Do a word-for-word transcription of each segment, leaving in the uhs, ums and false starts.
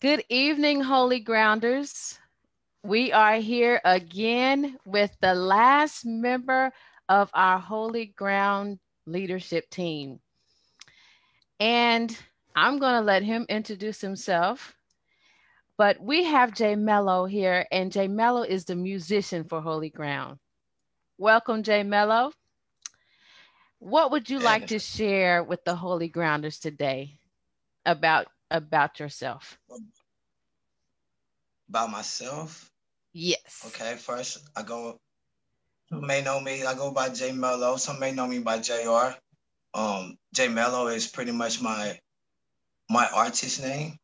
Good evening, Holy Grounders. We are here again with the last member of our Holy Ground leadership team. And I'm going to let him introduce himself. But we have J-Melo here, and J-Melo is the musician for Holy Ground. Welcome, J-Melo. What would you like to share with the Holy Grounders today about about yourself? About myself? Yes. Okay, first I go, you may know me, I go by J-Melo. Some may know me by J R. Um, J-Melo is pretty much my my artist name.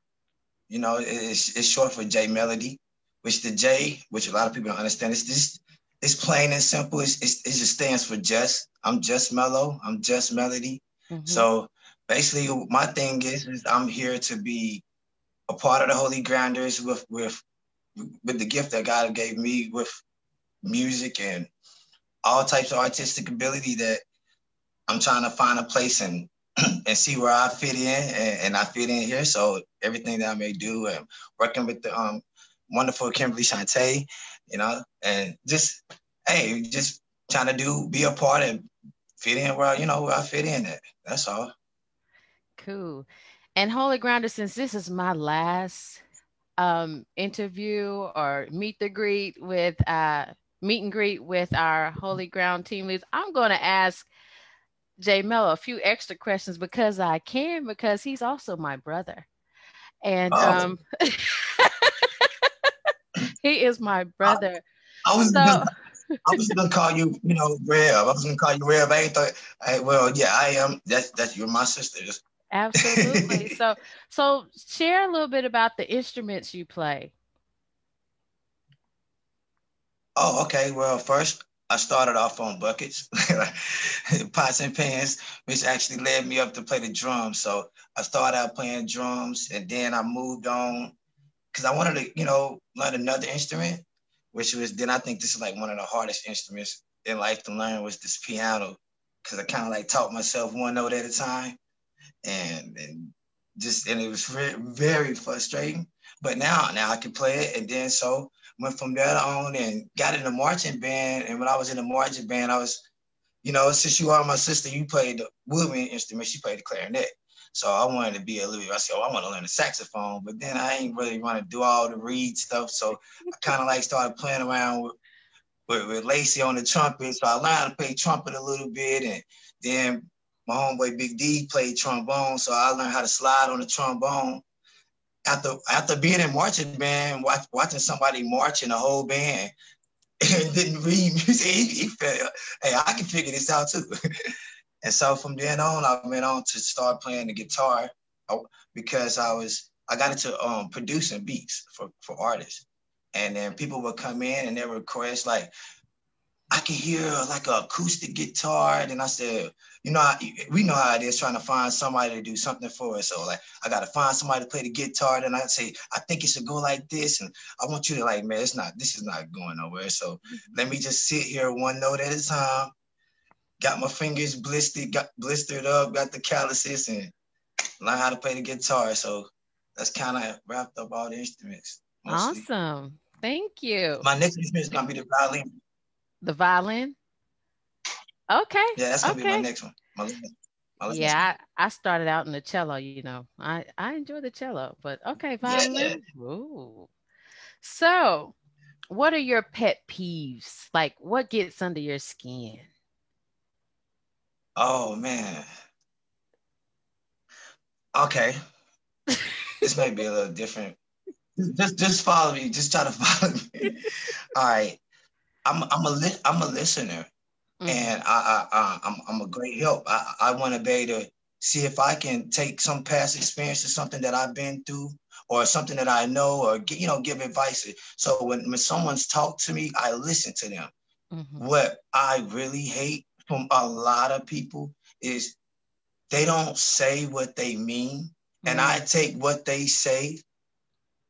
You know, it's, it's short for J Melody, which the J, which a lot of people don't understand, it's just, it's plain and simple. It's, it's, it just stands for just. I'm just mellow. I'm just melody. Mm-hmm. So basically my thing is, is I'm here to be a part of the Holy Grounders with, with, with the gift that God gave me with music and all types of artistic ability that I'm trying to find a place in and see where I fit in, and, and I fit in here. So everything that I may do, and working with the um, wonderful Kimberly Shantae, you know, and just, hey, just trying to do, be a part and fit in where, you know, where I fit in at. That's all. Cool. And Holy Grounder, since this is my last um, interview or meet the greet with, uh, meet and greet with our Holy Ground team leads, I'm going to ask J-Melo a few extra questions because I can, because he's also my brother. And um, um he is my brother. I, I was so, gonna, I was gonna call you, you know, Rev. I was gonna call you Rev. I ain't thought. I, well, yeah, I am. That's that's you're my sister. Absolutely. so so share a little bit about the instruments you play. Oh, okay. Well, first, I started off on buckets, pots and pans, which actually led me up to play the drums. So I started out playing drums, and then I moved on because I wanted to, you know, learn another instrument, which was, then I think this is like one of the hardest instruments in life to learn, was this piano, because I kind of like taught myself one note at a time, and, and just, and it was very frustrating. But now, now I can play it, and then so went from there on and got in the marching band. And when I was in the marching band, I was, you know, since you are my sister, you played the woodwind instrument, she played the clarinet. So I wanted to be a little, I said, oh, I want to learn the saxophone, but then I ain't really want to do all the reed stuff. So I kind of like started playing around with, with, with Lacey on the trumpet. So I learned to play trumpet a little bit. And then my homeboy Big D played trombone. So I learned how to slide on the trombone. After, after being in marching band, watch, watching somebody march in the whole band and didn't read music, he, he felt, hey, I can figure this out too. And so from then on, I went on to start playing the guitar because I was, I got into um, producing beats for, for artists. And then people would come in and they would request, like, I can hear like an acoustic guitar. And I said, you know, I, we know how it is trying to find somebody to do something for us. So like, I got to find somebody to play the guitar. Then I say, I think it should go like this. And I want you to like, man, it's not, this is not going nowhere. So let me just sit here one note at a time. Got my fingers blistered, got blistered up, got the calluses, and learn how to play the guitar. So that's kind of wrapped up all the instruments. Mostly. Awesome. Thank you. My next instrument is going to be the violin. The violin? Okay. Yeah, that's going to okay. be my next one. My last, my last yeah, I, I started out in the cello, you know. I, I enjoy the cello, but okay, violin. Yeah, yeah. Ooh. So what are your pet peeves? Like, what gets under your skin? Oh, man. Okay. This may be a little different. Just just follow me. Just try to follow me. All right. I'm I'm a li- I'm a listener, mm-hmm. and I, I, I I'm I'm a great help. I, I want to be able to see if I can take some past experience or something that I've been through, or something that I know, or you know, give advice. So when, when someone's talked to me, I listen to them. Mm-hmm. What I really hate from a lot of people is they don't say what they mean, mm-hmm. and I take what they say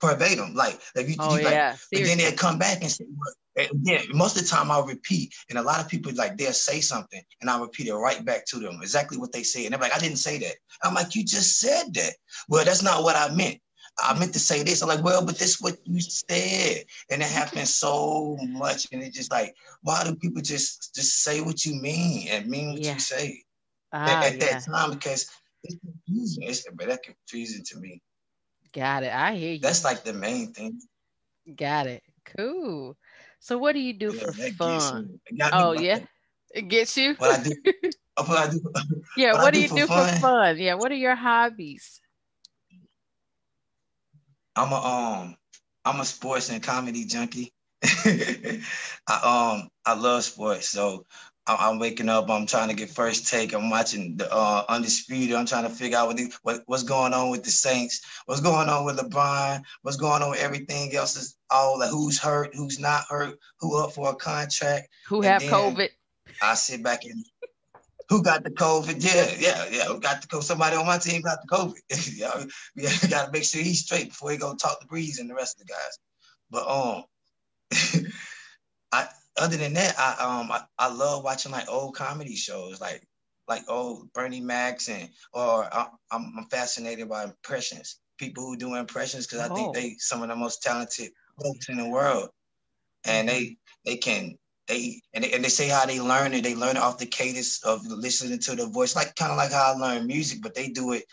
verbatim. Like, like, you, oh, you, like yeah. and then they'll come back and say, well, yeah, most of the time I'll repeat, and a lot of people, like, they'll say something and I'll repeat it right back to them, exactly what they say. And they're like, I didn't say that. I'm like, you just said that. Well, that's not what I meant. I meant to say this. I'm like, well, but this is what you said. And it happens so much. And it's just like, why do people just just say what you mean and mean what yeah. you say oh, at, at yeah. that time? Because it's confusing. It's, but that's confusing to me. Got it. I hear you. That's like the main thing. Got it. Cool. So what do you do yeah, for fun? Oh, yeah? Thing. It gets you? What I do. What I do yeah, what, what do, do you for do fun? for fun? Yeah, what are your hobbies? I'm a um I'm a sports and comedy junkie. I um I love sports, so I, I'm waking up. I'm trying to get First Take. I'm watching the uh, Undisputed. I'm trying to figure out what, the, what what's going on with the Saints. What's going on with LeBron? What's going on with everything else? Is all like who's hurt, who's not hurt, who up for a contract, who and have COVID. I sit back and. Who got the COVID? Yeah, yeah, yeah. Who got the COVID? Somebody on my team got the COVID. yeah, we gotta make sure he's straight before he go talk to Breeze and the rest of the guys. But um, I other than that, I um, I, I love watching like old comedy shows, like like old Bernie Mac and or I, I'm I'm fascinated by impressions, people who do impressions because I oh. think they some of the most talented folks in the world, and they they can. They and, they and they say how they learn it. They learn it off the cadence of listening to the voice, like kind of like how I learn music, but they do it,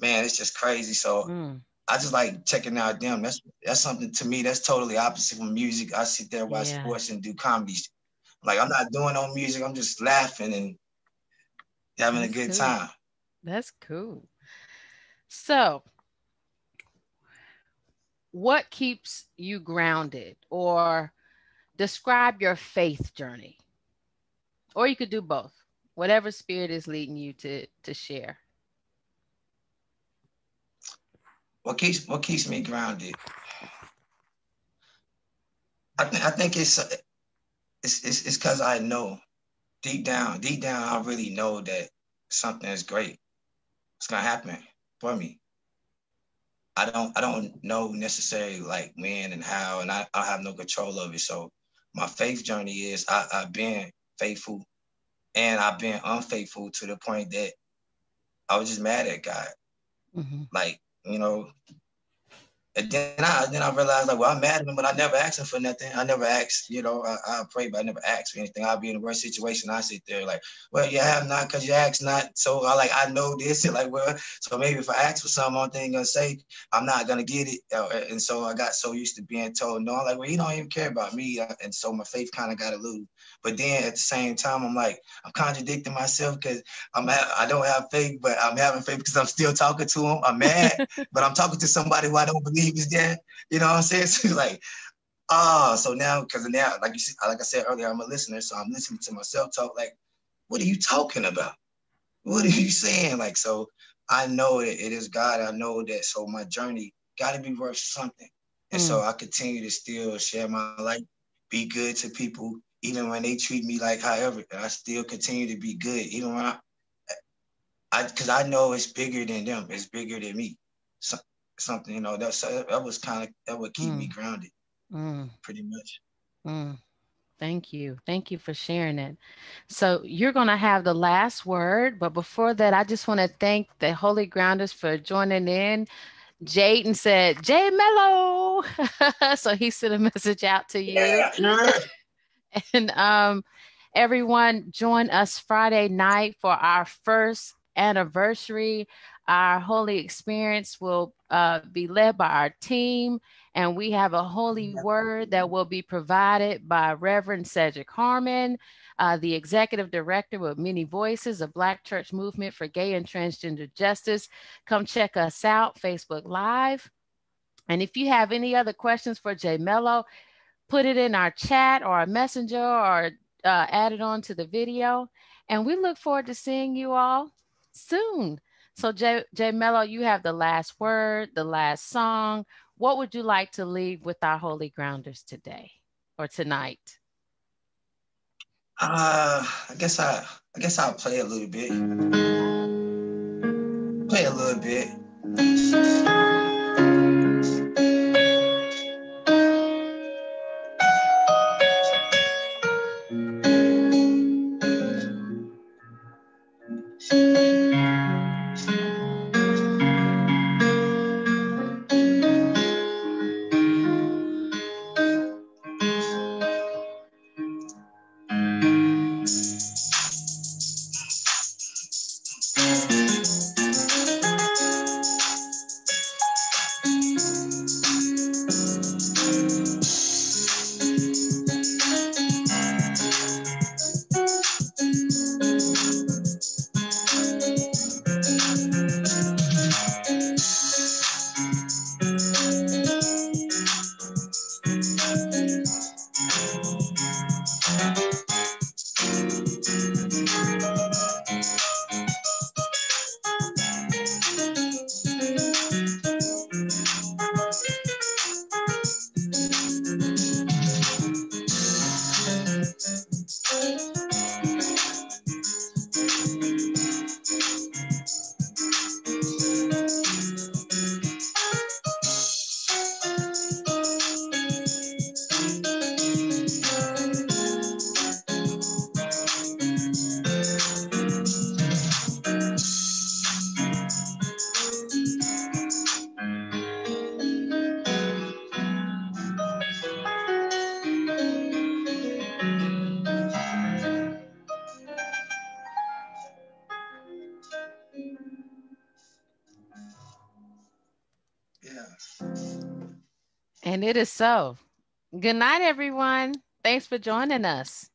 man, it's just crazy. So mm. I just like checking out them. That's that's something to me that's totally opposite from music. I sit there, watch yeah. sports and do comedy. Like I'm not doing no music. I'm just laughing and having that's a good cool. time. That's cool. So what keeps you grounded or describe your faith journey, or you could do both, whatever spirit is leading you to, to share. What keeps, what keeps me grounded? I, th- I think it's, it's, it's, it's cause I know deep down, deep down, I really know that something is great. It's going to happen for me. I don't, I don't know necessarily like when and how, and I, I have no control of it. So my faith journey is I, I've been faithful and I've been unfaithful to the point that I was just mad at God. Mm-hmm. Like, you know, and then I, then I realized like, well, I'm mad at him, but I never asked him for nothing. I never asked, you know, I, I pray, but I never asked for anything. I'll be in the worst situation. I sit there like, well, you have not because you asked not. So I like, I know this and like, well, so maybe if I ask for something, one thing going to say, I'm not going to get it. And so I got so used to being told no. I'm like, well, you don't even care about me. And so my faith kind of got elude. But then at the same time, I'm like, I'm contradicting myself because I'm ha- I don't have faith, but I'm having faith because I'm still talking to him. I'm mad, but I'm talking to somebody who I don't believe is there. You know what I'm saying? So it's like, ah, oh. So now, because now, like you see, like I said earlier, I'm a listener, so I'm listening to myself talk. Like, what are you talking about? What are you saying? Like, so I know that it is God. I know that. So my journey got to be worth something, and mm. so I continue to still share my life, be good to people. Even when they treat me like however, I still continue to be good. Even when I, I, cause I know it's bigger than them. It's bigger than me. So, something, you know, that's, that was kind of, that would keep mm. me grounded mm. pretty much. Mm. Thank you. Thank you for sharing it. So you're going to have the last word, but before that, I just want to thank the Holy Grounders for joining in. Jaden said, J-Melo. So he sent a message out to you. Yeah. And um, everyone, join us Friday night for our first anniversary. Our holy experience will uh, be led by our team, and we have a holy word that will be provided by Reverend Cedric Harmon, uh, the executive director with Many Voices, a Black church movement for gay and transgender justice. Come check us out, Facebook Live. And if you have any other questions for J-Melo, put it in our chat or a messenger or uh, add it on to the video. And we look forward to seeing you all soon. So J- J-Melo, you have the last word, the last song. What would you like to leave with our Holy Grounders today or tonight? Uh, I guess I, I guess I'll play a little bit. Play a little bit. Thank you. Yes. And it is so. Good night, everyone. Thanks for joining us.